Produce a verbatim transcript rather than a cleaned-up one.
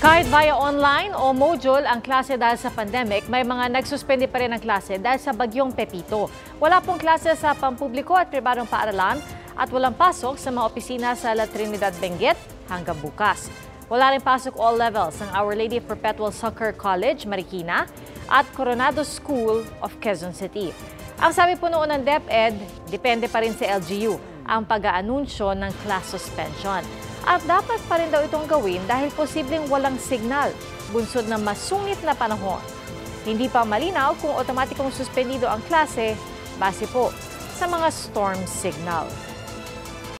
Kahit via online o module ang klase dahil sa pandemic, may mga nagsuspende pa rin ang klase dahil sa Bagyong Pepito. Wala pong klase sa pampubliko at pribadong paaralan at walang pasok sa mga opisina sa La Trinidad Benguet hanggang bukas. Wala rin pasok all levels ng Our Lady of Perpetual Succor College, Marikina at Coronado School of Quezon City. Ang sabi po noon ng DepEd, depende pa rin sa L G U ang pag-aanunsyo ng class suspension. At dapat pa rin daw itong gawin dahil posibleng walang signal bunsod ng masungit na panahon. Hindi pa malinaw kung otomatikong suspendido ang klase base po sa mga storm signal.